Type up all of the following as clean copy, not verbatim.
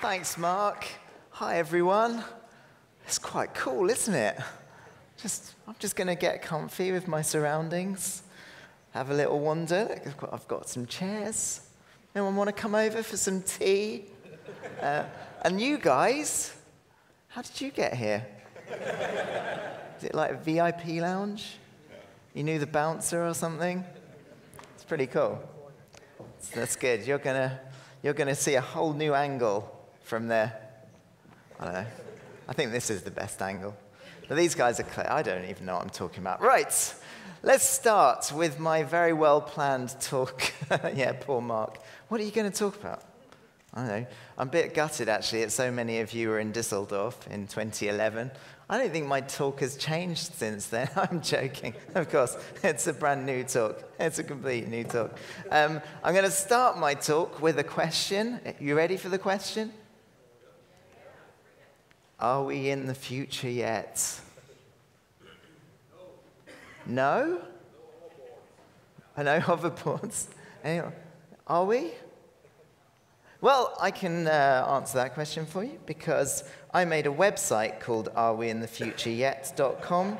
Thanks, Mark. Hi, everyone. It's quite cool, isn't it? I'm just going to get comfy with my surroundings, have a little wander. I've got some chairs. Anyone want to come over for some tea? And you guys, how did you get here? Is it like a VIP lounge? You knew the bouncer or something? It's pretty cool. That's good. You're gonna see a whole new angle from there. I don't know. I think this is the best angle. But these guys are clear. I don't even know what I'm talking about. Right. Let's start with my very well-planned talk. Yeah, poor Mark. What are you going to talk about? I don't know. I'm a bit gutted, actually, that so many of you were in Düsseldorf in 2011. I don't think my talk has changed since then. I'm joking. Of course, it's a brand new talk. It's a complete new talk. I'm going to start my talk with a question. You ready for the question? Are we in the future yet? No? No hoverboards. Anyway, are we? Well, I can answer that question for you, because I made a website called areweinthefutureyet.com,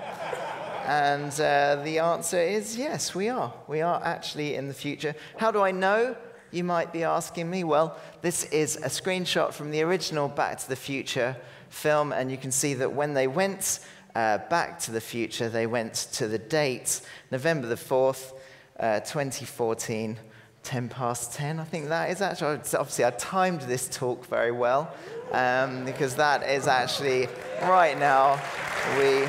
and the answer is yes, we are. We are actually in the future. How do I know? You might be asking me. Well, this is a screenshot from the original Back to the Future film, and you can see that when they went back to the future, they went to the date, November the 4th, 2014, 10 past 10, I think that is actually. Obviously, I timed this talk very well, because that is actually, right now, we...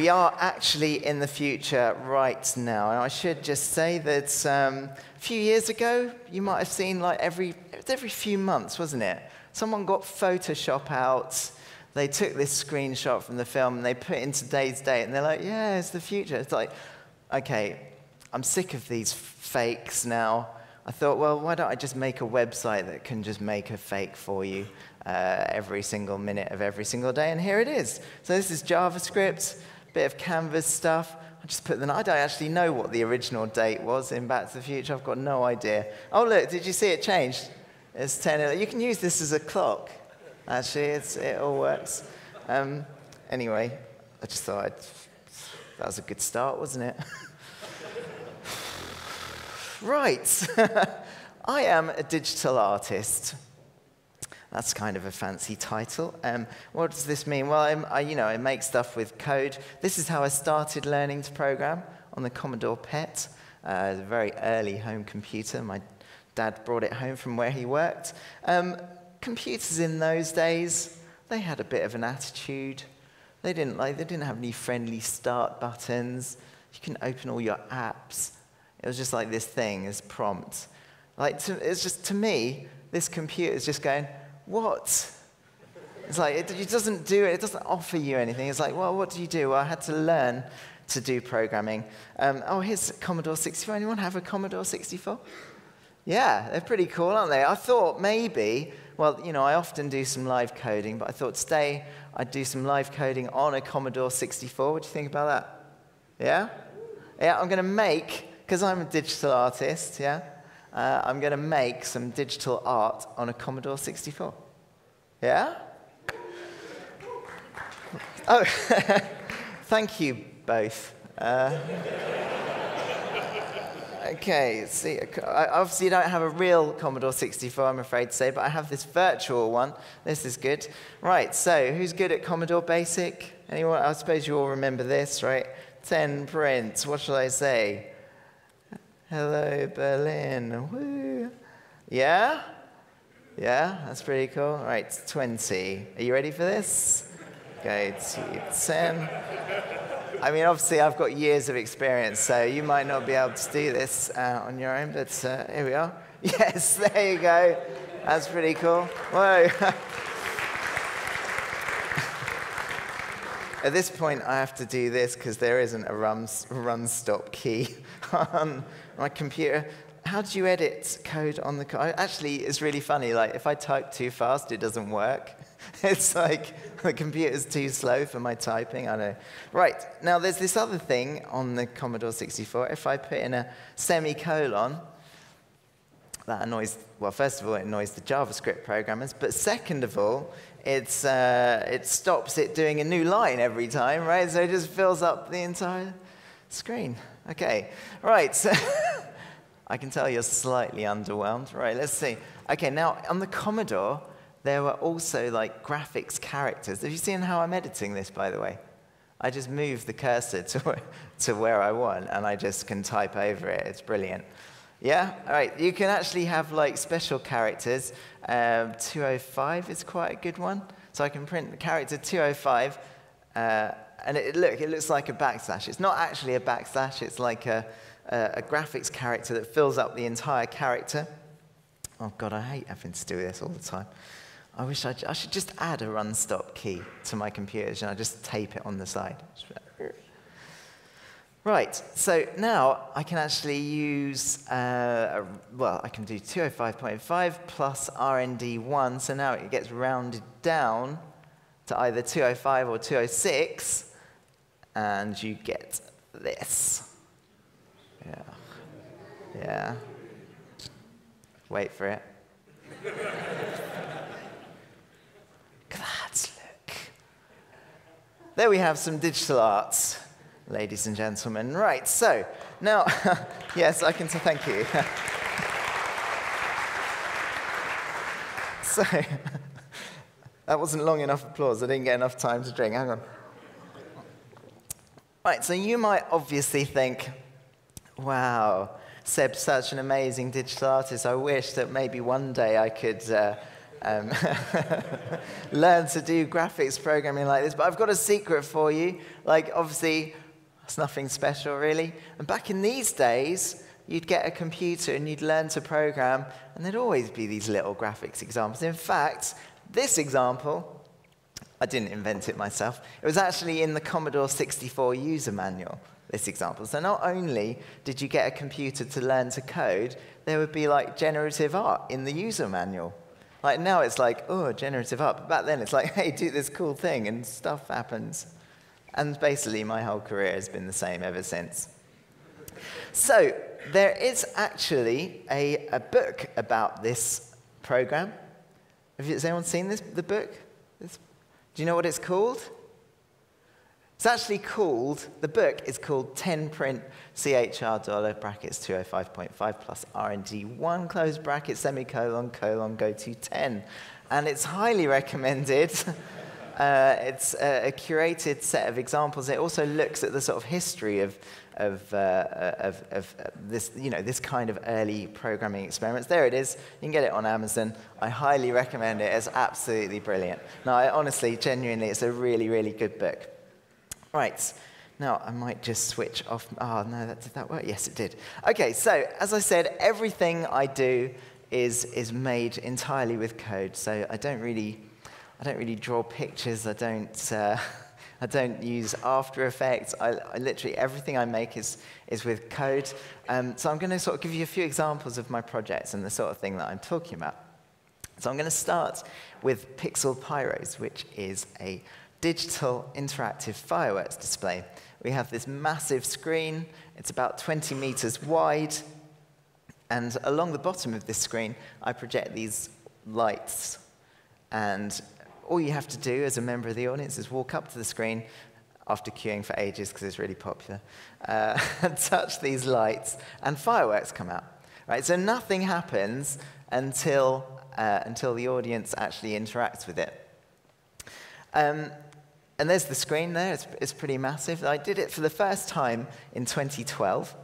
we are actually in the future right now. And I should just say that a few years ago, you might have seen like every few months, wasn't it? Someone got Photoshop out. They took this screenshot from the film, and they put in today's date. And they're like, yeah, it's the future. It's like, OK, I'm sick of these fakes now. I thought, well, why don't I just make a website that can just make a fake for you every single minute of every single day? And here it is. So this is JavaScript. Bit of canvas stuff. I just put I don't actually know what the original date was in Back to the Future. I've got no idea. Oh, look, did you see it changed? It's 10. You can use this as a clock, actually. It all works. Anyway, I just thought that was a good start, wasn't it? Right. I am a digital artist. That's kind of a fancy title. What does this mean? Well, I make stuff with code. This is how I started learning to program on the Commodore PET, a very early home computer. My dad brought it home from where he worked. Computers in those days, they had a bit of an attitude. They didn't have any friendly start buttons. You can open all your apps. It was just like this thing, this prompt. It's just, to me, this computer is just going, what? It's like, it doesn't do it. It doesn't offer you anything. It's like, well, what do you do? Well, I had to learn to do programming. Oh, here's Commodore 64. Anyone have a Commodore 64? Yeah, they're pretty cool, aren't they? I thought maybe, well, you know, I often do some live coding, but I thought today I'd do some live coding on a Commodore 64. What do you think about that? Yeah? Yeah, I'm going to make, because I'm a digital artist, yeah? I'm going to make some digital art on a Commodore 64. Yeah? Oh, thank you both. OK, see, I obviously don't have a real Commodore 64, I'm afraid to say, but I have this virtual one. This is good. Right, so who's good at Commodore BASIC? Anyone? I suppose you all remember this, right? 10 prints, what shall I say? Hello, Berlin. Woo. Yeah? Yeah, that's pretty cool. All right, 20. Are you ready for this? Okay, 10. I mean, obviously, I've got years of experience, so you might not be able to do this on your own, but here we are. Yes, there you go. That's pretty cool. Whoa. At this point, I have to do this because there isn't a run stop key on my computer. How do you edit code on the... Actually, it's really funny. Like, if I type too fast, it doesn't work. It's like the computer's too slow for my typing. I know. Right, now there's this other thing on the Commodore 64. If I put in a semicolon, that annoys, well, first of all, it annoys the JavaScript programmers, but second of all, it's, it stops it doing a new line every time, right? So it just fills up the entire screen. Okay, right. So I can tell you're slightly underwhelmed. Right, let's see. Okay, now on the Commodore, there were also like graphics characters. Have you seen how I'm editing this, by the way? I just move the cursor to where I want, and I just can type over it. It's brilliant. Yeah? All right. You can actually have like special characters. 205 is quite a good one. So I can print the character 205, and it looks like a backslash. It's not actually a backslash. It's like a graphics character that fills up the entire character. Oh, God, I hate having to do this all the time. I wish I should just add a run stop key to my computers, and I just tape it on the side. Right, so now I can actually use, well, I can do 205.5 plus RND1, so now it gets rounded down to either 205 or 206, and you get this. Yeah. Yeah. Wait for it. That's look. There we have some digital arts, ladies and gentlemen. Right, so now, yes, I can say thank you. So, that wasn't long enough applause. I didn't get enough time to drink. Hang on. Right, so you might obviously think, wow, Seb's such an amazing digital artist. I wish that maybe one day I could learn to do graphics programming like this. But I've got a secret for you. Like, obviously, it's nothing special, really. And back in these days, you'd get a computer and you'd learn to program, and there'd always be these little graphics examples. In fact, this example, I didn't invent it myself. It was actually in the Commodore 64 user manual, this example. So not only did you get a computer to learn to code, there would be like generative art in the user manual. Like now it's like, oh, generative art. But back then it's like, hey, do this cool thing, and stuff happens. And basically my whole career has been the same ever since. So there is actually a book about this program. Has anyone seen this, the book? Do you know what it's called? It's actually called, the book is called 10 print CHR $ brackets 205.5 plus RND1 close bracket semicolon colon go to 10. And it's highly recommended. It's a curated set of examples. It also looks at the sort of history of this, you know, this kind of early programming experiments. There it is. You can get it on Amazon. I highly recommend it. It's absolutely brilliant. No, I honestly, genuinely, it's a really, really good book. Right, now I might just switch off. Oh, no, did that work? Yes, it did. OK, so as I said, everything I do is made entirely with code. So I don't really draw pictures. I don't use After Effects. I literally, everything I make is with code. So I'm going to sort of give you a few examples of my projects and the sort of thing that I'm talking about. So I'm going to start with Pixel Pyros, which is a digital interactive fireworks display. We have this massive screen. It's about 20 meters wide. And along the bottom of this screen, I project these lights. And all you have to do as a member of the audience is walk up to the screen after queuing for ages, because it's really popular, and touch these lights, and fireworks come out. Right, so nothing happens until the audience actually interacts with it. And there's the screen there. It's pretty massive. I did it for the first time in 2012.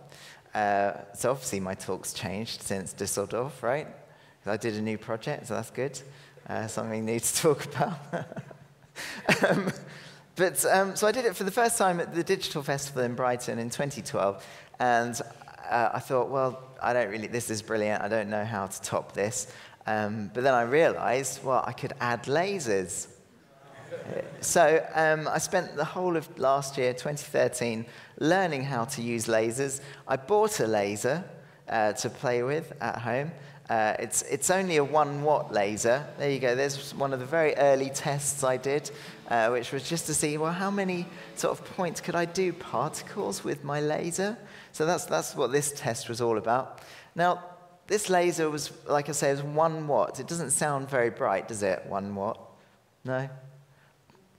So obviously my talk's changed since Düsseldorf, right? I did a new project, so that's good. Something new to talk about. So I did it for the first time at the Digital Festival in Brighton in 2012. And I thought, well, I don't really, this is brilliant. I don't know how to top this. But then I realized, well, I could add lasers. So I spent the whole of last year, 2013, learning how to use lasers. I bought a laser to play with at home, It's only a 1 watt laser. There you go. There's one of the very early tests I did, which was just to see, well, how many sort of points could I do particles with my laser? So that's what this test was all about. Now, this laser was, like I say, is 1 watt. It doesn't sound very bright, does it? 1 watt? No?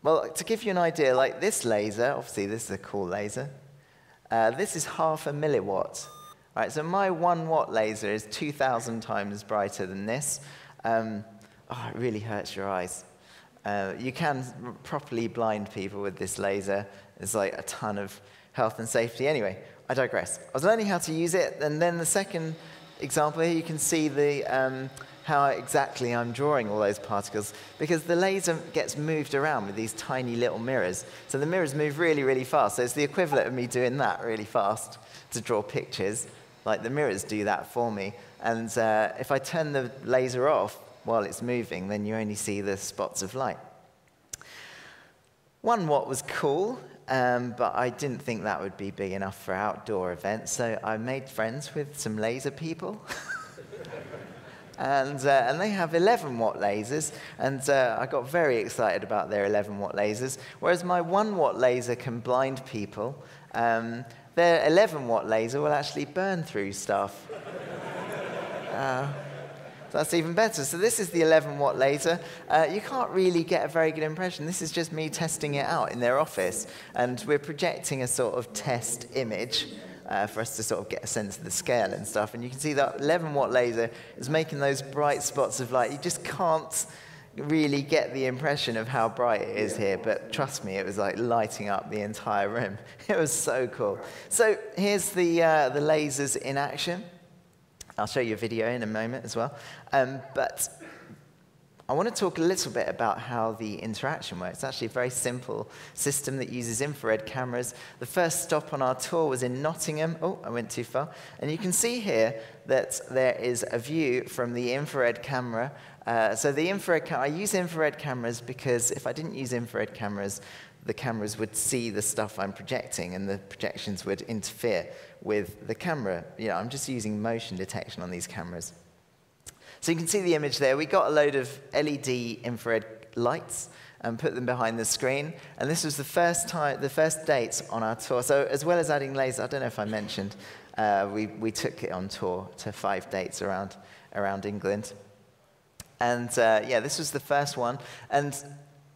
Well, to give you an idea, like this laser, obviously this is a cool laser. This is 0.5 milliwatt. All right, so my 1 watt laser is 2,000 times brighter than this. Oh, it really hurts your eyes. You can properly blind people with this laser. There's like a ton of health and safety. Anyway, I digress. I was learning how to use it, and then the second example here, you can see the how exactly I'm drawing all those particles, because the laser gets moved around with these tiny little mirrors. So the mirrors move really, really fast. So it's the equivalent of me doing that really fast to draw pictures. Like the mirrors do that for me. And if I turn the laser off while it's moving, then you only see the spots of light. 1 watt was cool, but I didn't think that would be big enough for outdoor events. So I made friends with some laser people. And they have 11 watt lasers, and I got very excited about their 11 watt lasers. Whereas my 1 watt laser can blind people, their 11 watt laser will actually burn through stuff. That's even better. So this is the 11 watt laser. You can't really get a very good impression. This is just me testing it out in their office, and we're projecting a sort of test image. For us to sort of get a sense of the scale and stuff. And you can see that 11 watt laser is making those bright spots of light. You just can't really get the impression of how bright it is here, but trust me, it was like lighting up the entire room. It was so cool. So here's the lasers in action. I'll show you a video in a moment as well. But I want to talk a little bit about how the interaction works. It's actually a very simple system that uses infrared cameras. The first stop on our tour was in Nottingham. Oh, I went too far. And you can see here that there is a view from the infrared camera. So the infrared camera, I use infrared cameras because if I didn't use infrared cameras, the cameras would see the stuff I'm projecting, and the projections would interfere with the camera. You know, I'm just using motion detection on these cameras. So you can see the image there. We got a load of LED infrared lights and put them behind the screen. And this was the first time, the first dates on our tour. So as well as adding laser, I don't know if I mentioned, we took it on tour to 5 dates around England. And yeah, this was the first one. And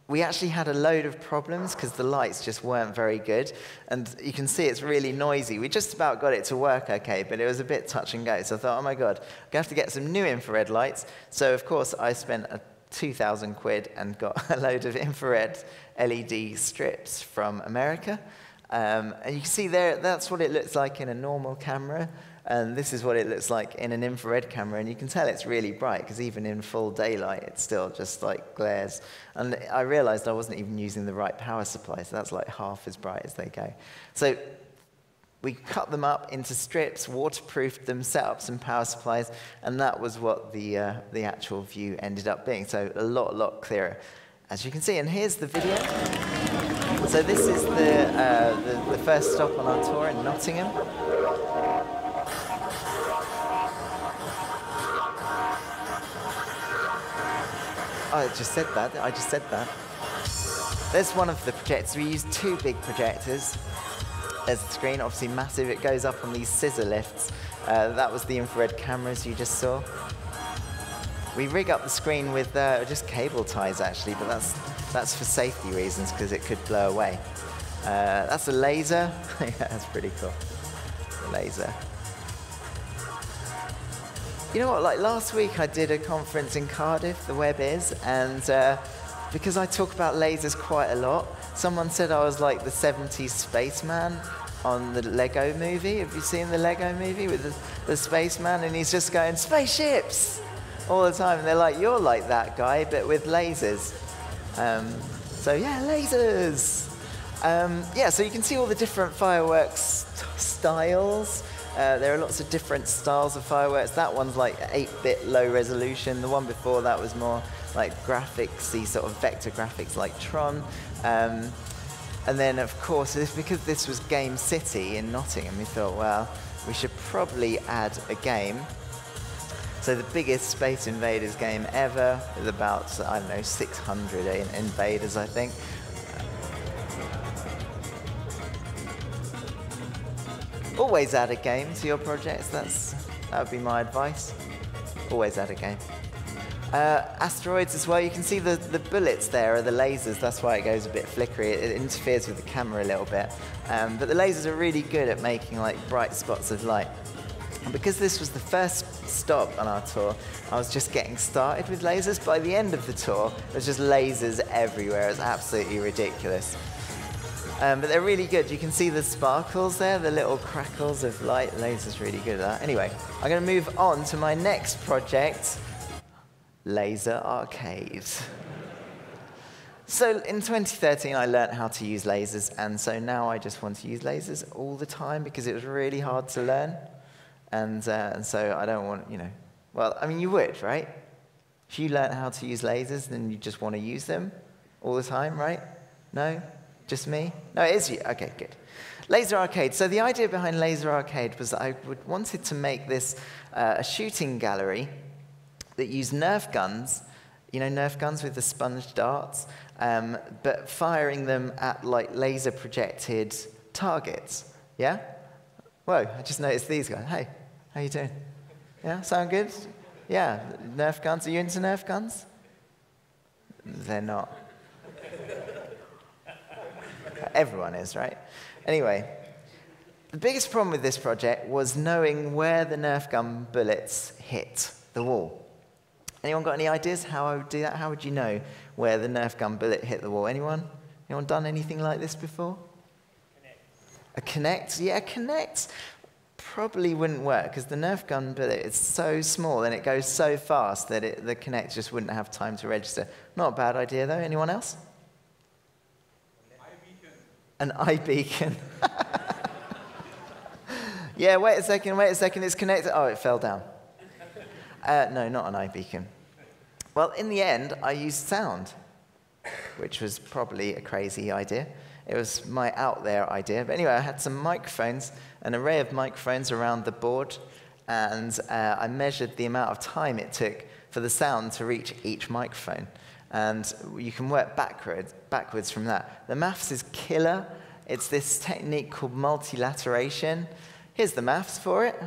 we actually had a load of problems because the lights just weren't very good. And you can see it's really noisy. We just about got it to work okay, but it was a bit touch and go. So I thought, oh my God, I'm going to have to get some new infrared lights. So of course, I spent 2,000 quid and got a load of infrared LED strips from America. And you can see there, that's what it looks like in a normal camera. And this is what it looks like in an infrared camera. And you can tell it's really bright, because even in full daylight, it still just like glares. And I realized I wasn't even using the right power supply, so that's like half as bright as they go. So we cut them up into strips, waterproofed them, set up some power supplies, and that was what the actual view ended up being. So a lot clearer, as you can see. And here's the video. So this is the first stop on our tour in Nottingham. I just said that. I just said that. There's one of the projectors. We use 2 big projectors. There's the screen, obviously massive. It goes up on these scissor lifts. That was the infrared cameras you just saw. We rig up the screen with just cable ties, actually, but that's for safety reasons, because it could blow away. That's a laser. Yeah, that's pretty cool. A laser. You know what, like last week I did a conference in Cardiff, the Web Is, and because I talk about lasers quite a lot, someone said I was like the 70s spaceman on the Lego movie. Have you seen the Lego movie with the spaceman? And he's just going, spaceships, all the time. And they're like, you're like that guy, but with lasers. So yeah, lasers. Yeah, so you can see all the different fireworks styles. There are lots of different styles of fireworks. That one's like 8-bit low resolution. The one before that was more like graphics-y, sort of vector graphics like Tron. And then, of course, because this was Game City in Nottingham, we thought, well, we should probably add a game. So the biggest Space Invaders game ever, with about, I don't know, 600 invaders, I think. Always add a game to your projects, that would be my advice. Always add a game. Asteroids as well, you can see the bullets there are the lasers, that's why it goes a bit flickery, it interferes with the camera a little bit. But the lasers are really good at making like bright spots of light. And because this was the first stop on our tour, I was just getting started with lasers. By the end of the tour, there was just lasers everywhere, it was absolutely ridiculous. But they're really good. You can see the sparkles there, the little crackles of light. Laser's really good at that. Anyway, I'm going to move on to my next project, Laser Arcade. So in 2013, I learned how to use lasers, and so now I just want to use lasers all the time because it was really hard to learn. And so I don't want, you know, well, I mean, you would, right? If you learned how to use lasers, then you just want to use them all the time, right? No? Just me? No, it is you. Okay, good. Laser Arcade. So the idea behind Laser Arcade was that I wanted to make this a shooting gallery that used Nerf guns, you know, Nerf guns with the sponge darts, but firing them at like laser projected targets. Yeah? Whoa, I just noticed these guys. Hey, how you doing? Yeah, sound good? Yeah, Nerf guns. Are you into Nerf guns? They're not. Everyone is, right? Anyway, the biggest problem with this project was knowing where the Nerf gun bullets hit the wall. Anyone got any ideas how I would do that? How would you know where the Nerf gun bullet hit the wall? Anyone? Anyone done anything like this before? Kinect. A Kinect? Yeah, a Kinect probably wouldn't work because the Nerf gun bullet is so small and it goes so fast that the Kinect just wouldn't have time to register. Not a bad idea, though. Anyone else? An iBeacon. Yeah, wait a second, it's connected. Oh, it fell down. No, not an iBeacon. Well, in the end, I used sound, which was probably a crazy idea. It was my out there idea. But anyway, I had some microphones, an array of microphones around the board, and I measured the amount of time it took for the sound to reach each microphone. And you can work backwards from that. The maths is killer. It's this technique called multilateration. Here's the maths for it.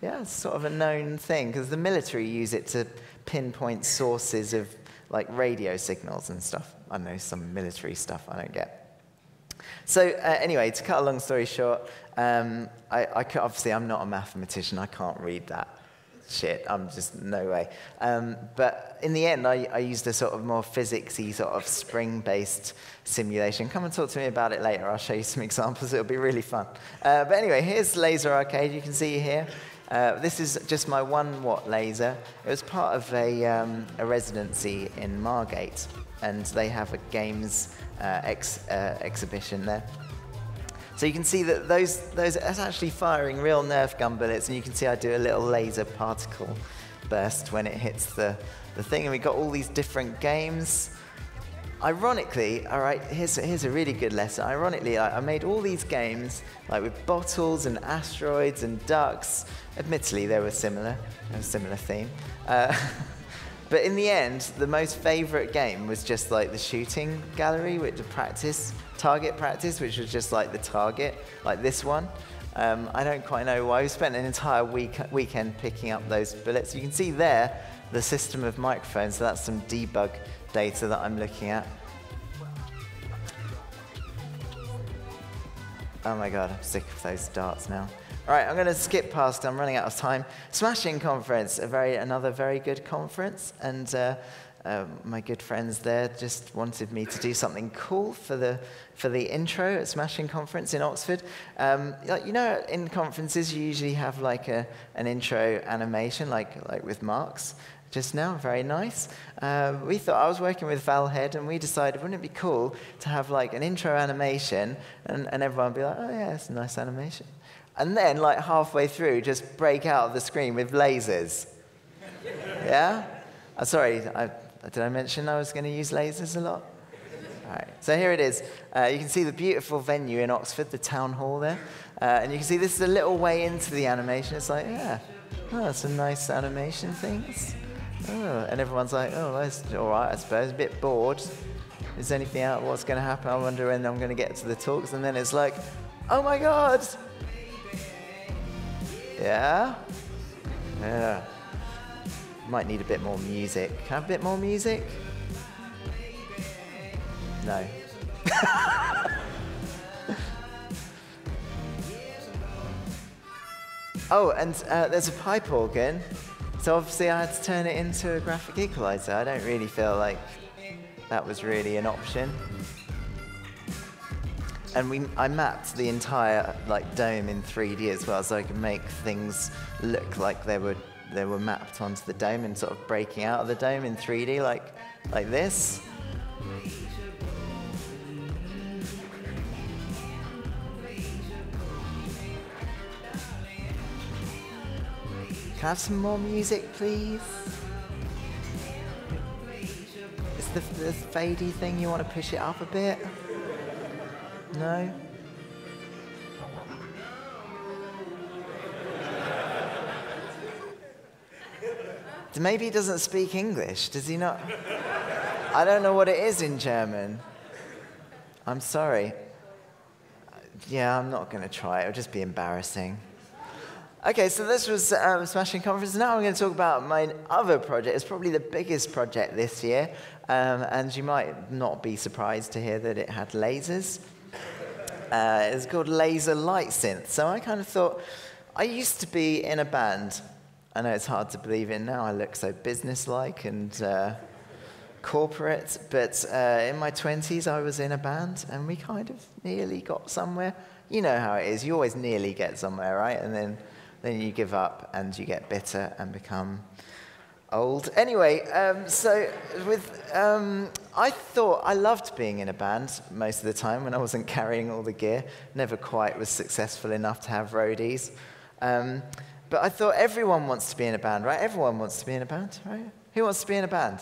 Yeah, it's sort of a known thing, because the military use it to pinpoint sources of like radio signals and stuff. I know some military stuff I don't get. So anyway, to cut a long story short, obviously I'm not a mathematician. I can't read that. Shit, I'm just, no way. But in the end, I used a sort of more physics-y sort of spring-based simulation. Come and talk to me about it later. I'll show you some examples. It'll be really fun. But anyway, here's Laser Arcade. You can see here. This is just my 1-watt laser. It was part of a residency in Margate, and they have a games exhibition there. So you can see that that's actually firing real Nerf gun bullets, and you can see I do a little laser particle burst when it hits the thing, and we've got all these different games. Ironically, all right, here's a really good lesson. Ironically, I made all these games, like with bottles and asteroids and ducks. Admittedly, they were similar, a similar theme. But in the end, the most favorite game was just like the shooting gallery, which the target practice, which was just like the target, like this one. I don't quite know why. We spent an entire weekend picking up those bullets. You can see there the system of microphones. So that's some debug data that I'm looking at. Oh my God, I'm sick of those darts now. All right, I'm going to skip past. I'm running out of time. Smashing Conference, another very good conference, and my good friends there just wanted me to do something cool for the intro at Smashing Conference in Oxford. You know, in conferences you usually have like an intro animation, like with marks. Just now, very nice. We thought, I was working with Val Head, and we decided, wouldn't it be cool to have like an intro animation, and everyone would be like, oh yeah, it's a nice animation. And then, like halfway through, just break out of the screen with lasers. Yeah? Sorry, did I mention I was going to use lasers a lot? All right. So here it is. You can see the beautiful venue in Oxford, the town hall there. And you can see this is a little way into the animation. It's like, yeah, oh, it's a nice animation thing. Oh, and everyone's like, oh, that's all right, I suppose. A bit bored. Is anything out? What's going to happen? I wonder when I'm going to get to the talks. And then it's like, oh, my God. Yeah? Yeah. Might need a bit more music. Can I have a bit more music? No. Oh, and there's a pipe organ. So obviously I had to turn it into a graphic equalizer. I don't really feel like that was really an option. And I mapped the entire dome in 3D as well, so I could make things look like they were mapped onto the dome and sort of breaking out of the dome in 3D, like this. Can I have some more music, please? Is the fadey thing, you want to push it up a bit? No? Maybe he doesn't speak English, does he not? I don't know what it is in German. I'm sorry. Yeah, I'm not going to try it. It'll just be embarrassing. Okay, so this was Smashing Conference. Now I'm going to talk about my other project. It's probably the biggest project this year, and you might not be surprised to hear that it had lasers. It's called Laser Light Synths. So I kind of thought, I used to be in a band. I know it's hard to believe in now. I look so businesslike and corporate, but in my 20s, I was in a band, and we kind of nearly got somewhere. You know how it is. You always nearly get somewhere, right? And then you give up and you get bitter and become old. Anyway, so with I thought I loved being in a band most of the time when I wasn't carrying all the gear. Never quite was successful enough to have roadies. But I thought everyone wants to be in a band, right? Everyone wants to be in a band, right? Who wants to be in a band?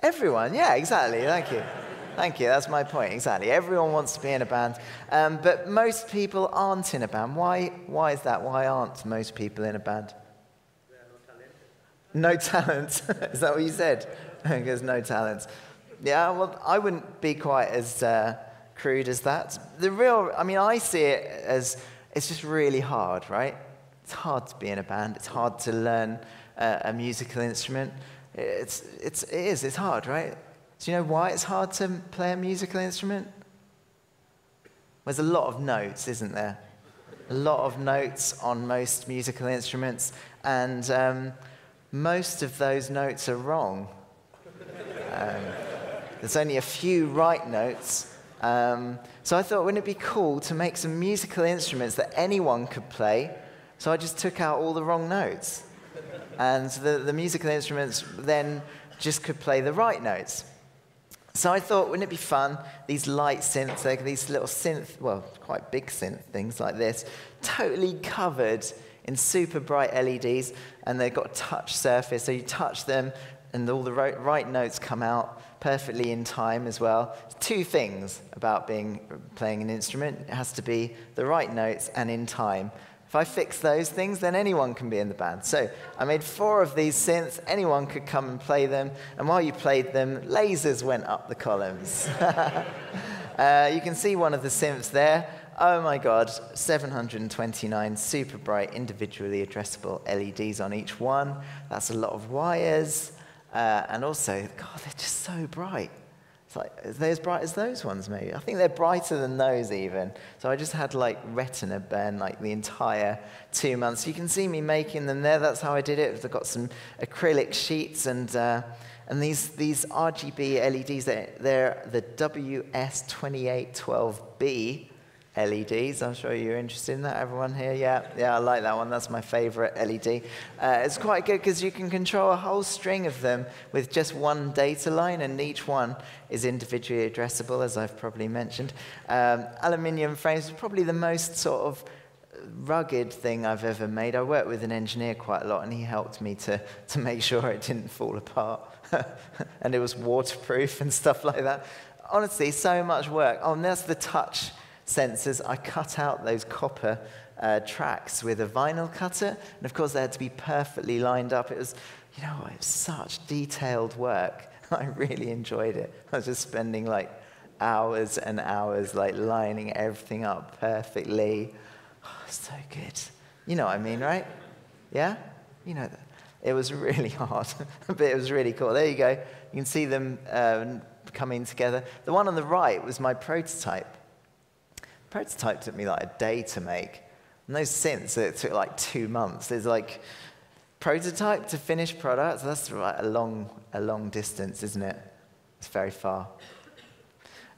Everyone, yeah, exactly. Thank you. Thank you, that's my point, exactly. Everyone wants to be in a band, but most people aren't in a band. Why is that? Why aren't most people in a band? No talent. No talent. Is that what you said? There's no talent. Yeah, well, I wouldn't be quite as crude as that. I mean, I see it as it's just really hard, right? It's hard to be in a band. It's hard to learn a musical instrument. It's hard, right? Do you know why it's hard to play a musical instrument? There's a lot of notes, isn't there? A lot of notes on most musical instruments, and most of those notes are wrong. There's only a few right notes. So I thought, wouldn't it be cool to make some musical instruments that anyone could play? So I just took out all the wrong notes. And the musical instruments then just could play the right notes. So I thought, wouldn't it be fun, these light synths, these little synth, well, quite big synth things like this, totally covered in super bright LEDs, and they've got a touch surface, so you touch them, and all the right notes come out perfectly in time as well. Two things about playing an instrument. It has to be the right notes and in time. If I fix those things, then anyone can be in the band. So I made 4 of these synths. Anyone could come and play them. And while you played them, lasers went up the columns. You can see one of the synths there. Oh, my God, 729 super bright, individually addressable LEDs on each one. That's a lot of wires. And also, God, they're just so bright. It's like, are they as bright as those ones, maybe? I think they're brighter than those, even. So I just had, retina burn, the entire 2 months. You can see me making them there. That's how I did it. I've got some acrylic sheets, and these RGB LEDs, they're the WS2812B LEDs. I'm sure you're interested in that, everyone here. Yeah, I like that one. That's my favorite LED. It's quite good because you can control a whole string of them with just one data line, and each one is individually addressable, as I've probably mentioned. Aluminium frames is probably the most sort of rugged thing I've ever made. I worked with an engineer quite a lot, and he helped me to make sure it didn't fall apart, and it was waterproof and stuff like that. honestly, so much work. Oh, and there's the touch sensors. I cut out those copper tracks with a vinyl cutter, and of course they had to be perfectly lined up. It was, you know, it was such detailed work. I really enjoyed it. I was just spending like hours and hours, like lining everything up perfectly. Oh, so good. You know what I mean, right? Yeah? You know that. It was really hard, but it was really cool. There you go. You can see them coming together. The one on the right was my prototype. The prototype took me like a day to make. And those synths, it took like 2 months. There's like prototype to finished product. That's like a long distance, isn't it? It's very far.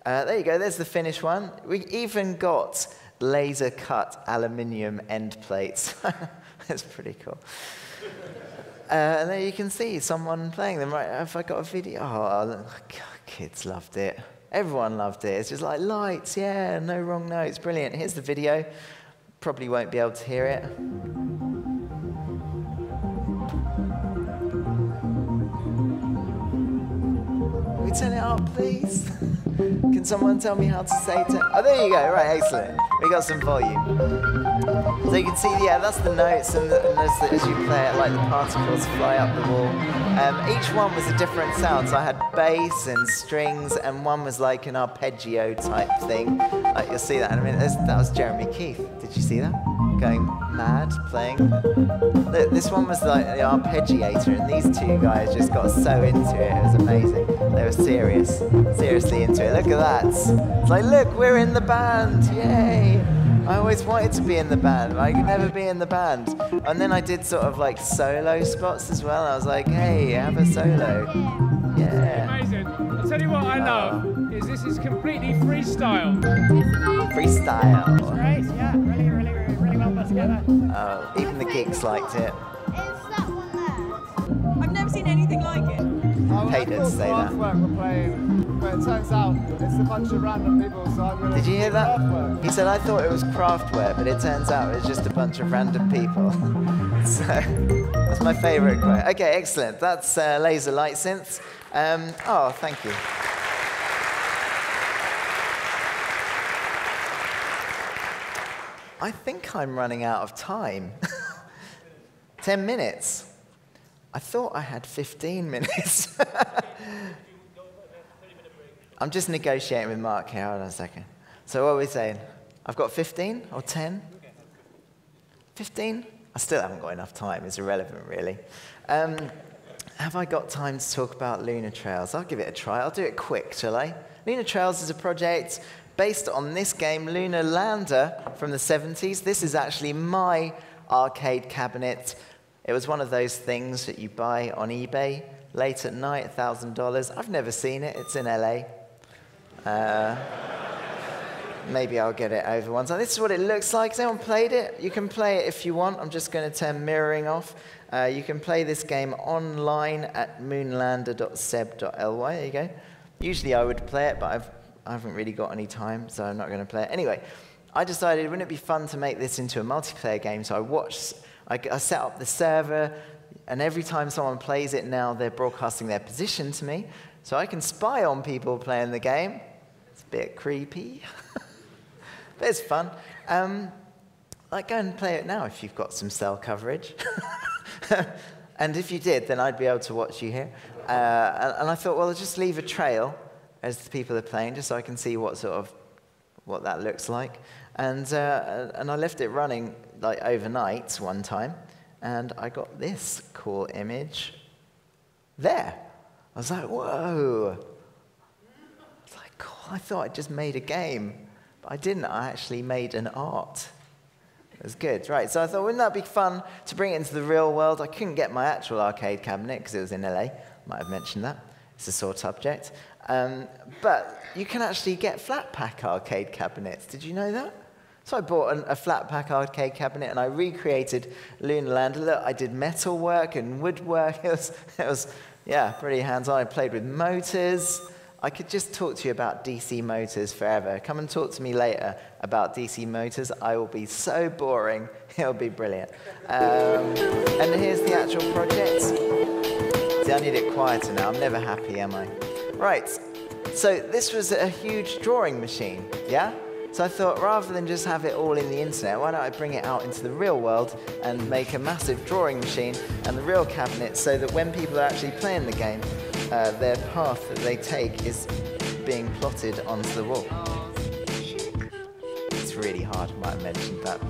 There you go. There's the finished one. We even got laser-cut aluminium end plates. That's pretty cool. And there you can see someone playing them, right? Have I got a video? Oh, kids loved it. Everyone loved it. It's just like lights, yeah, no wrong notes. Brilliant. Here's the video. Probably won't be able to hear it. Can we turn it up, please? Can someone tell me how to say to... Oh, there you go. Right, excellent. We got some volume. So you can see, yeah, that's the notes, and, as you play it, like the particles fly up the wall. Each one was a different sound, so I had bass and strings, and one was like an arpeggio type thing. Like, you'll see that in a minute. That was Jeremy Keith. Did you see that? Going mad, playing. Look, this one was like the arpeggiator, and these two guys just got so into it. It was amazing. They were seriously into it. Look at that. It's like, look, we're in the band, yay! I always wanted to be in the band, but I could never be in the band. And then I did sort of like solo spots as well. I was like, hey, have a solo. Yeah. Amazing. I'll tell you what I love is this is completely freestyle. Freestyle. It's great, yeah. Really well put together. Oh, even the geeks liked it. It's that one there. I've never seen anything like it. Payton to say that. We're playing, but it turns out it's a bunch of random people, so I'm really... Did you hear that? He said, I thought it was craftwork, but it turns out it's just a bunch of random people. So, that's my favourite quote. Okay, excellent. That's Laser Light Synths. Oh, thank you. I think I'm running out of time. 10 minutes. I thought I had 15 minutes. I'm just negotiating with Mark here. Hold on a second. So what are we saying? I've got 15 or 10? 15? I still haven't got enough time. It's irrelevant, really. Have I got time to talk about Lunar Trails? I'll give it a try. I'll do it quick, shall I? Lunar Trails is a project based on this game, Lunar Lander, from the 70s. This is actually my arcade cabinet. It was one of those things that you buy on eBay late at night, $1,000. I've never seen it. It's in LA. Maybe I'll get it over once. This is what it looks like. Has anyone played it? You can play it if you want. I'm just going to turn mirroring off. You can play this game online at moonlander.seb.ly. There you go. Usually I would play it, but I haven't really got any time, so I'm not going to play it. Anyway, I decided, wouldn't it be fun to make this into a multiplayer game? So I set up the server, and every time someone plays it now, they're broadcasting their position to me, so I can spy on people playing the game. It's a bit creepy, but it's fun. Like, go and play it now if you've got some cell coverage. And if you did, then I'd be able to watch you here. And I thought, well, I'll just leave a trail as the people are playing, just so I can see what that looks like. And I left it running like overnight one time, and I got this cool image there. I was like, whoa. It's like, cool. I thought I just made a game, but I didn't. I actually made an art. It was good. Right, so I thought, wouldn't that be fun to bring it into the real world? I couldn't get my actual arcade cabinet because it was in LA. Might have mentioned that. It's a sore subject. But you can actually get flat pack arcade cabinets. Did you know that? So I bought a flat pack arcade cabinet, and I recreated Lunar Lander. Look, I did metal work and woodwork. It was pretty hands-on. I played with motors. I could just talk to you about DC motors forever. Come and talk to me later about DC motors. I will be so boring. It'll be brilliant. And here's the actual project. See, I need it quieter now. I'm never happy, am I? Right, So this was a huge drawing machine, yeah? So I thought, rather than just have it all in the internet, why don't I bring it out into the real world and make a massive drawing machine and the real cabinet so that when people are actually playing the game, their path that they take is being plotted onto the wall. It's really hard, I might have mentioned that.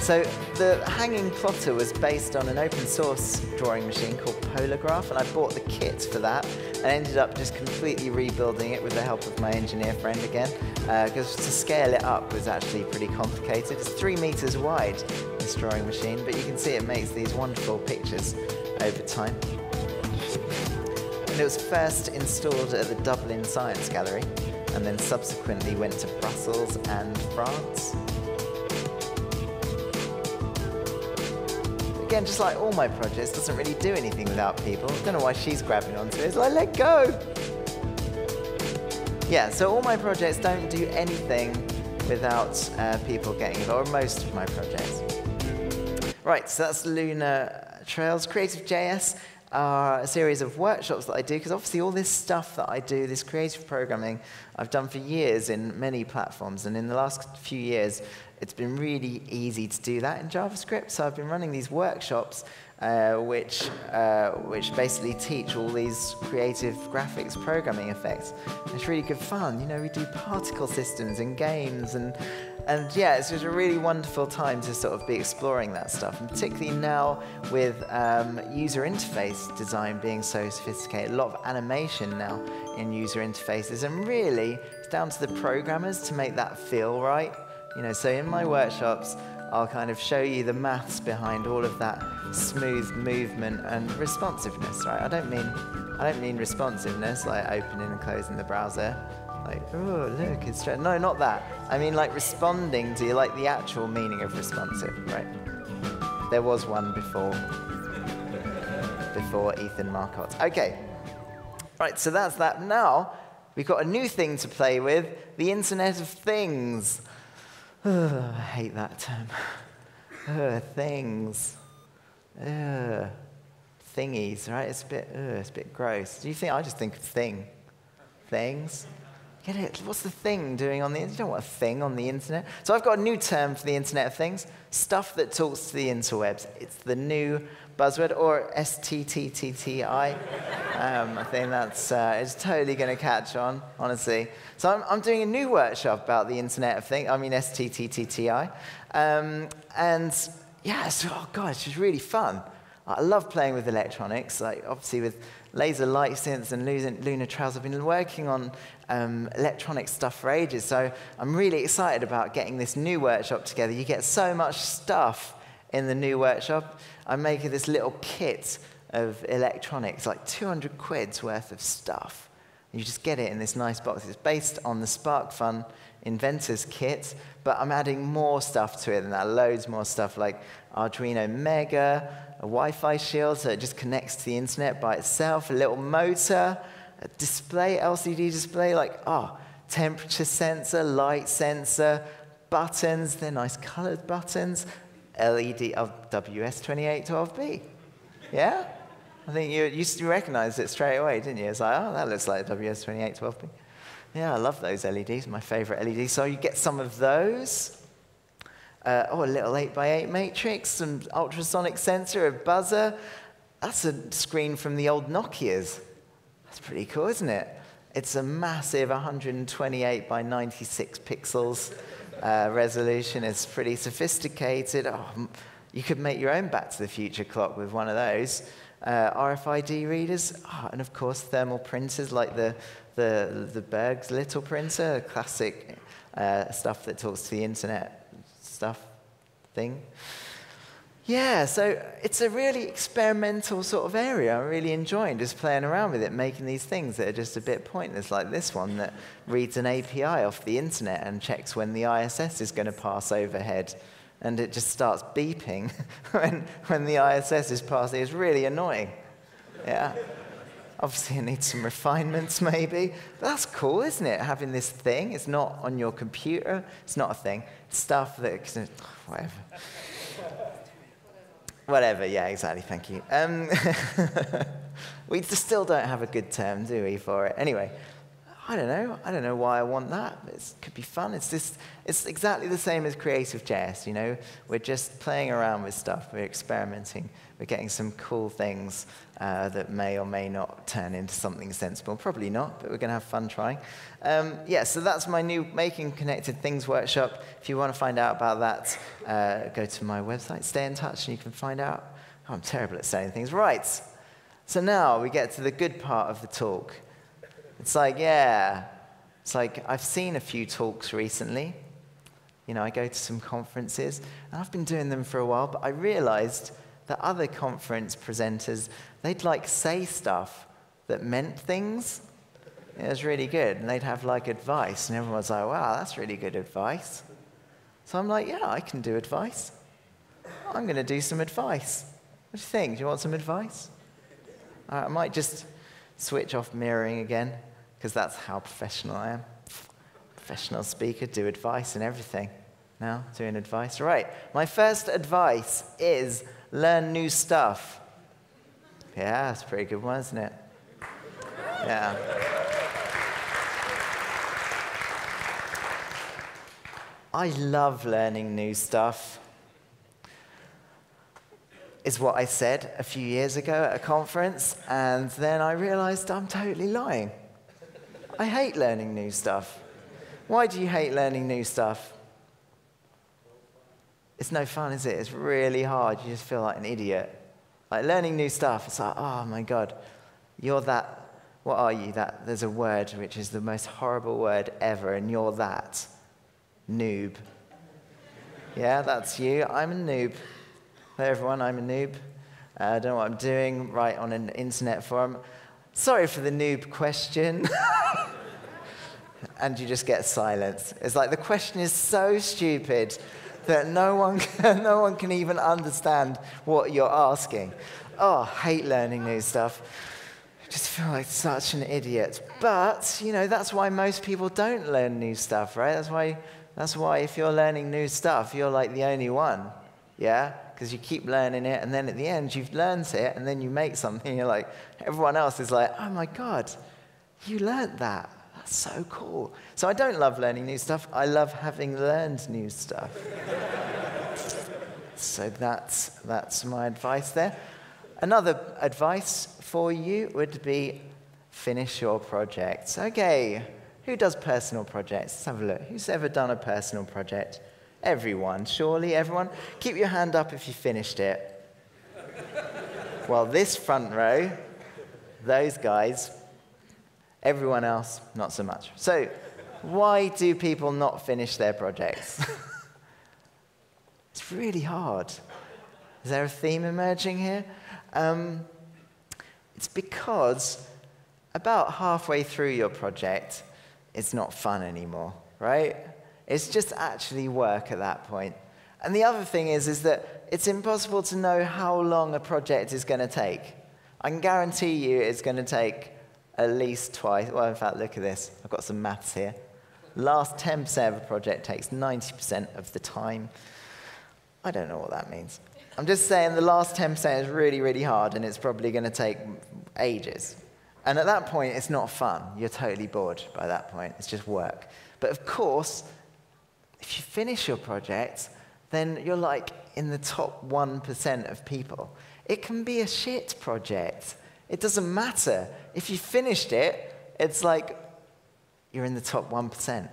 So the hanging plotter was based on an open source drawing machine called Polargraph, and I bought the kit for that and ended up just completely rebuilding it with the help of my engineer friend again, because to scale it up was actually pretty complicated. It's 3 meters wide, this drawing machine, but you can see it makes these wonderful pictures over time. And it was first installed at the Dublin Science Gallery and then subsequently went to Brussels and France. Again, just like all my projects, doesn't really do anything without people. I don't know why she's grabbing onto it. It's like, let go! Yeah, so all my projects don't do anything without people getting involved, or most of my projects. Right, so that's Lunar Trails. Creative JS are a series of workshops that I do, because obviously all this stuff that I do, this creative programming, I've done for years in many platforms, and in the last few years, it's been really easy to do that in JavaScript, so I've been running these workshops which basically teach all these creative graphics programming effects. And it's really good fun, you know, we do particle systems and games, and yeah, it's just a really wonderful time to sort of be exploring that stuff, and particularly now with user interface design being so sophisticated, a lot of animation now in user interfaces, and really it's down to the programmers to make that feel right. You know, so in my workshops, I'll kind of show you the maths behind all of that smooth movement and responsiveness, right? I don't mean responsiveness like opening and closing the browser, like, oh, look, it's straight. No, not that. I mean like responding to, like, the actual meaning of responsive, right? There was one before Ethan Markott. Okay, right, so that's that. Now, we've got a new thing to play with, the Internet of Things. Oh, I hate that term. Oh, things. Oh, thingies, right? It's a bit gross. Do you think I just think of thing? Things? Get it? What's the thing doing on the internet? You don't want a thing on the internet. So I've got a new term for the Internet of Things. Stuff that talks to the interwebs. It's the new buzzword, or STTTTI. I think that's it's totally going to catch on, honestly. So I'm doing a new workshop about the Internet of Things. I mean STTTTI, and yeah, so, oh god, it's just really fun. I love playing with electronics. Like obviously with Laser Light Synths and Lunar Trails, I've been working on electronic stuff for ages. So I'm really excited about getting this new workshop together. You get so much stuff in the new workshop. I'm making this little kit of electronics, like 200 quid's worth of stuff. You just get it in this nice box. It's based on the SparkFun Inventors Kit, but I'm adding more stuff to it than that, loads more stuff, like Arduino Mega, a Wi-Fi shield, so it just connects to the internet by itself, a little motor, a display, LCD display, like, oh, temperature sensor, light sensor, buttons, they're nice colored buttons, LED of WS2812B, yeah? I think you recognized it straight away, didn't you? It's like, oh, that looks like WS2812B. Yeah, I love those LEDs, my favorite LEDs. So you get some of those. Oh, a little 8x8 matrix, some ultrasonic sensor, a buzzer. That's a screen from the old Nokias. That's pretty cool, isn't it? It's a massive 128 by 96 pixels resolution. It's pretty sophisticated. Oh, you could make your own Back to the Future clock with one of those. RFID readers, oh, and of course thermal printers like the Berg's Little Printer, classic stuff that talks to the internet stuff thing. Yeah, so it's a really experimental sort of area. I'm really enjoying just playing around with it, making these things that are just a bit pointless, like this one that reads an API off the internet and checks when the ISS is going to pass overhead. And it just starts beeping when the ISS is passing. It's really annoying. Yeah. Obviously, it needs some refinements, maybe. But that's cool, isn't it? Having this thing. It's not on your computer. It's not a thing. It's stuff that... whatever. Whatever, yeah, exactly. Thank you. We just still don't have a good term, do we, for it? Anyway, I don't know. I don't know why I want that. It could be fun. It's just, it's exactly the same as Creative JS, you know? We're just playing around with stuff. We're experimenting. We're getting some cool things that may or may not turn into something sensible. Probably not, but we're going to have fun trying. Yeah, so that's my new Making Connected Things workshop. If you want to find out about that, go to my website, stay in touch, and you can find out. Oh, I'm terrible at saying things. Right. So now we get to the good part of the talk. It's like, yeah, it's like I've seen a few talks recently. You know, I go to some conferences, and I've been doing them for a while, but I realized that other conference presenters, they'd like say stuff that meant things. It was really good, and they'd have like advice, and everyone's like, wow, that's really good advice. So I'm like, yeah, I can do advice. I'm going to do some advice. What do you think? Do you want some advice? I might just switch off mirroring again, because that's how professional I am. Professional speaker, do advice and everything. Now, doing advice. Right, my first advice is learn new stuff. Yeah, that's a pretty good one, isn't it? Yeah. I love learning new stuff, is what I said a few years ago at a conference, and then I realized I'm totally lying. I hate learning new stuff. Why do you hate learning new stuff? It's no fun, is it? It's really hard. You just feel like an idiot. Like learning new stuff, it's like, oh my God, you're that. What are you? That there's a word which is the most horrible word ever, and you're that noob. Yeah, that's you. I'm a noob. Hello everyone, I'm a noob. I don't know what I'm doing, right on an internet forum. Sorry for the noob question. And you just get silence. It's like the question is so stupid that no one can even understand what you're asking. Oh, I hate learning new stuff. I just feel like such an idiot. But, you know, that's why most people don't learn new stuff, right? That's why if you're learning new stuff, you're like the only one, yeah? Because you keep learning it, and then at the end, you've learned it, and then you make something, and you're like, everyone else is like, oh my God, you learned that. That's so cool. So I don't love learning new stuff. I love having learned new stuff. So that's my advice there. Another advice for you would be finish your projects. Okay, who does personal projects? Let's have a look. Who's ever done a personal project? Everyone, surely everyone. Keep your hand up if you finished it. Well, this front row, those guys, everyone else, not so much. So, why do people not finish their projects? It's really hard. Is there a theme emerging here? It's because about halfway through your project, it's not fun anymore, right? It's just actually work at that point. And the other thing is that it's impossible to know how long a project is going to take. I can guarantee you it's going to take at least twice. Well, in fact, look at this. I've got some maths here. Last 10% of a project takes 90% of the time. I don't know what that means. I'm just saying the last 10% is really, really hard, and it's probably going to take ages. And at that point, it's not fun. You're totally bored by that point. It's just work. But of course, if you finish your project, then you're like in the top 1% of people. It can be a shit project. It doesn't matter. If you finished it, it's like you're in the top 1%.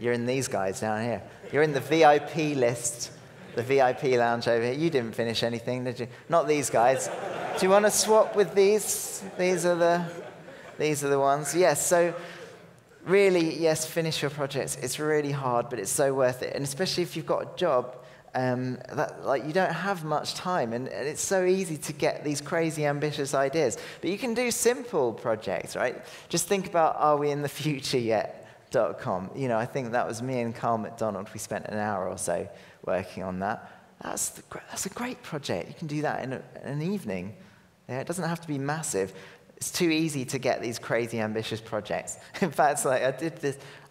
You're in these guys down here. You're in the VIP list, the VIP lounge over here. You didn't finish anything, did you? Not these guys. Do you want to swap with these? These are the ones. Yes, so really, yes, finish your projects. It's really hard, but it's so worth it. And especially if you've got a job, like you don't have much time, and it's so easy to get these crazy, ambitious ideas. But you can do simple projects, right? Just think about areweinthefutureyet.com. You know, I think that was me and Carl McDonald. We spent an hour or so working on that. That's a great project. You can do that in an evening. Yeah, it doesn't have to be massive. It's too easy to get these crazy, ambitious projects. In fact, it's like I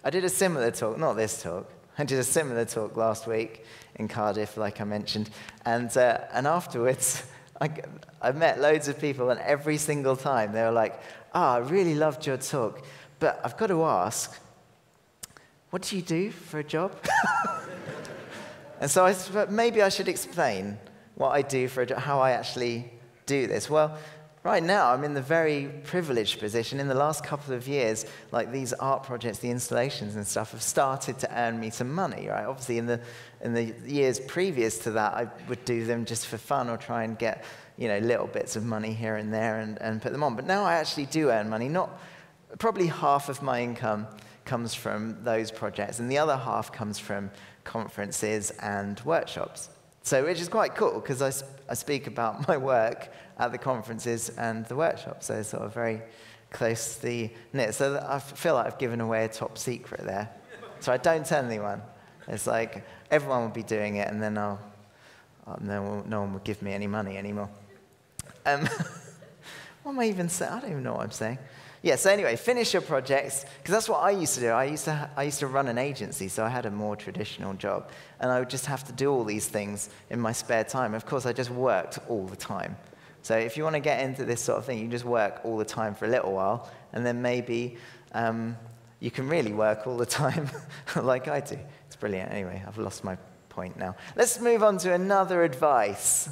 did a similar talk, not this talk. I did a similar talk last week in Cardiff, like I mentioned. And afterwards, I've met loads of people, and every single time they were like, "Ah, I really loved your talk, but I've got to ask, what do you do for a job?" And so I thought maybe I should explain what I do for a job, how I actually do this. Well, right now I'm in the very privileged position. In the last couple of years, like these art projects, the installations and stuff, have started to earn me some money, right? Obviously, in the years previous to that, I would do them just for fun or try and get, you know, little bits of money here and there and put them on. But now I actually do earn money. Probably half of my income comes from those projects, and the other half comes from conferences and workshops. So, which is quite cool, because I speak about my work at the conferences and the workshops. So they're sort of very closely knit. So I feel like I've given away a top secret there. So I don't tell anyone. It's like everyone will be doing it, and then no one will give me any money anymore. What am I even saying? I don't even know what I'm saying. Yeah, so anyway, finish your projects, because that's what I used to do. I used to run an agency, so I had a more traditional job, and I would just have to do all these things in my spare time. Of course, I just worked all the time. So if you want to get into this sort of thing, you just work all the time for a little while, and then maybe you can really work all the time like I do. It's brilliant. Anyway, I've lost my point now. Let's move on to another advice.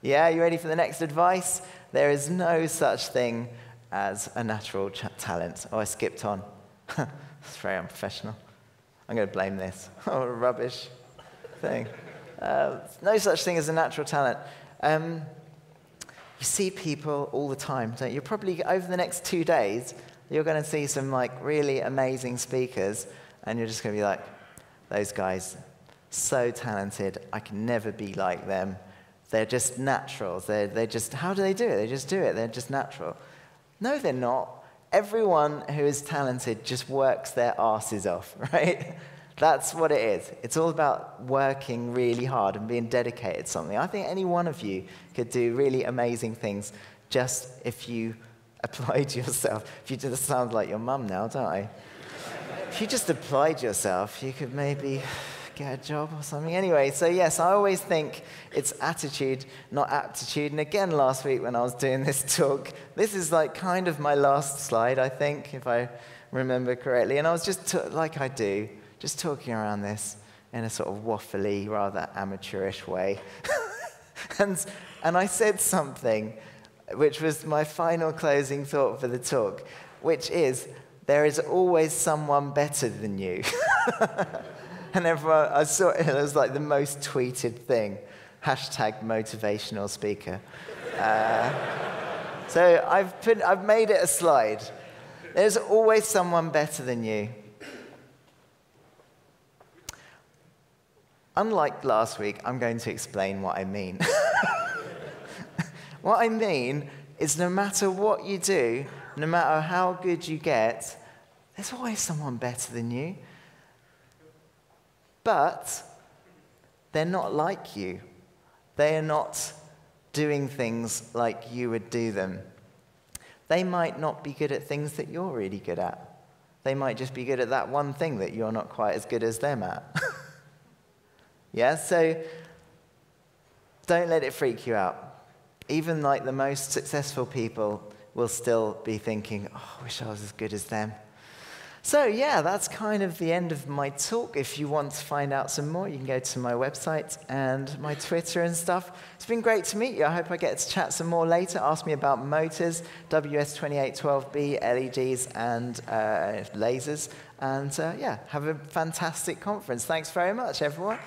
Yeah, you ready for the next advice? There is no such thing as a natural talent. Oh, I skipped on. That's very unprofessional. I'm going to blame this. Oh, rubbish thing. No such thing as a natural talent. You see people all the time, don't you? Probably over the next 2 days, you're going to see some like really amazing speakers, and you're just going to be like, those guys, so talented. I can never be like them. They're just naturals. They're just, how do they do it? They just do it. They're just natural. No, they're not. Everyone who is talented just works their asses off, right? That's what it is. It's all about working really hard and being dedicated to something. I think any one of you could do really amazing things just if you applied yourself. If you just sound like your mum now, don't I? If you just applied yourself, you could maybe get a job or something. Anyway, so yes, I always think it's attitude, not aptitude. And again, last week when I was doing this talk, this is like kind of my last slide, I think, if I remember correctly. And I was just, like I do, just talking around this in a sort of waffly, rather amateurish way. and I said something which was my final closing thought for the talk, which is, there is always someone better than you. And everyone, I saw it, it was like the most tweeted thing. #motivational speaker. So I've made it a slide. There's always someone better than you. Unlike last week, I'm going to explain what I mean. What I mean is, no matter what you do, no matter how good you get, there's always someone better than you. But they're not like you. They are not doing things like you would do them. They might not be good at things that you're really good at. They might just be good at that one thing that you're not quite as good as them at. Yeah, so don't let it freak you out. Even like the most successful people will still be thinking, oh, I wish I was as good as them. So yeah, that's kind of the end of my talk. If you want to find out some more, you can go to my website and my Twitter and stuff. It's been great to meet you. I hope I get to chat some more later. Ask me about motors, WS2812B, LEDs, and lasers. And yeah, have a fantastic conference. Thanks very much, everyone.